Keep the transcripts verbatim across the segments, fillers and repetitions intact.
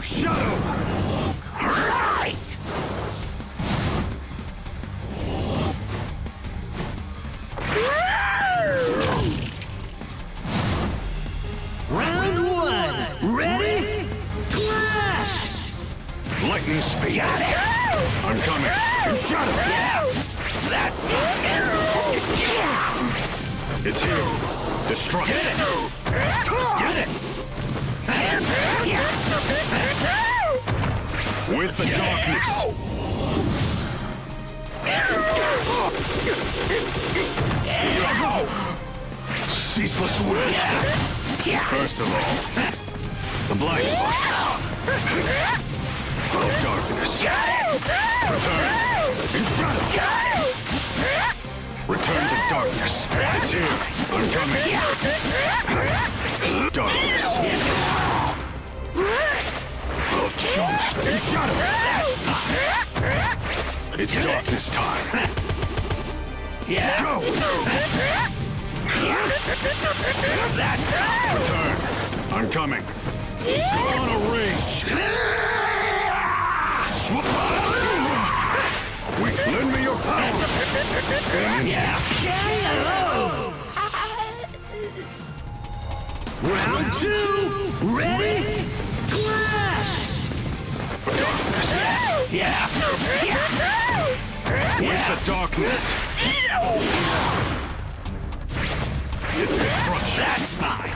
Dark Shadow! Right! Round one! Ready? Clash! Lightning speed! Got it. I'm coming! In shadow! That's me! It's here! Destruction! Let's get it! Let's get it! With the darkness. Ceaseless will. First of all, the blind spot. Oh, darkness. Return. In shadow. Return to darkness. It's here. I'm coming. Darkness. I'll jump and shadow! That's it's darkness it. Time! Yeah. Go! Yeah. That's it. Return! I'm coming! Yeah. Go on a rage! Yeah. Wait, lend me your power! In an instant! Yeah. Round two! Ready? Ready? Clash! For darkness. Yeah. Yeah. With the darkness. With destruction. That's mine.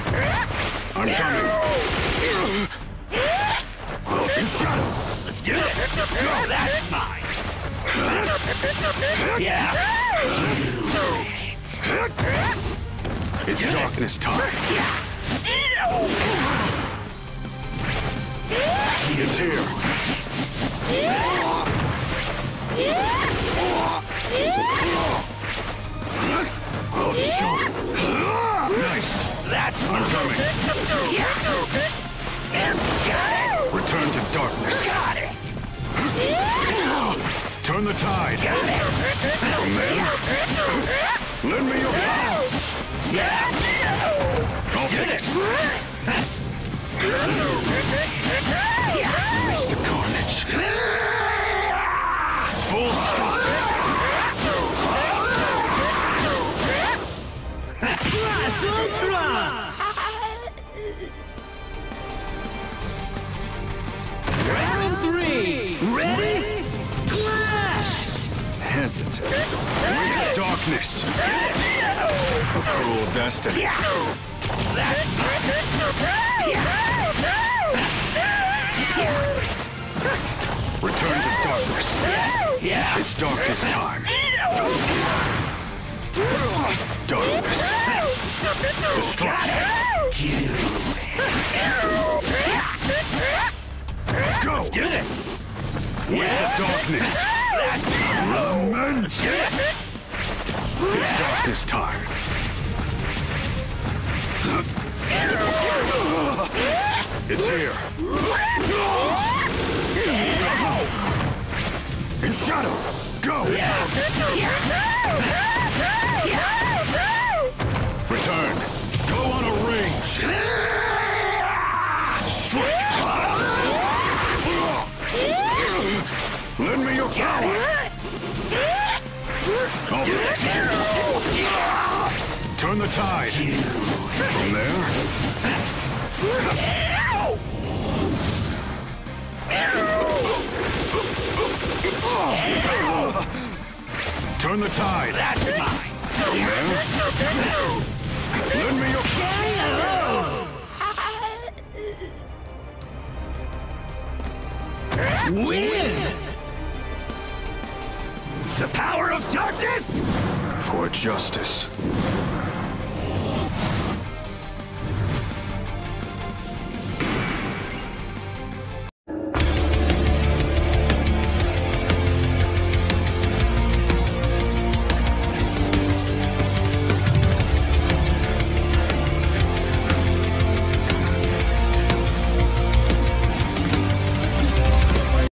I'm coming. Look in shadow. Let's do it. Go. That's mine. Yeah. It's darkness time. Yeah. He is here. Oh, shoot. Nice. That's I'm coming. Return to darkness. Got it. Turn the tide. Got it. From there. Lend me your power. Yeah. I'll take it. Where's the carnage? Full stop! Class Ultra! Round three! Ready? Clash! Hesitant. With darkness. A cruel destiny. That's return to darkness. Yeah. It's darkness time. Darkness. Destruction. Go. Let's do it. With the darkness. Lament. It's darkness time. It's here. In shadow, go! Return. Go on a range. Strike! Lend me your power! I'll do it. Turn the tide. From there. Turn the tide. That's mine. Yeah. Lend me your power. Win. The power of darkness for justice.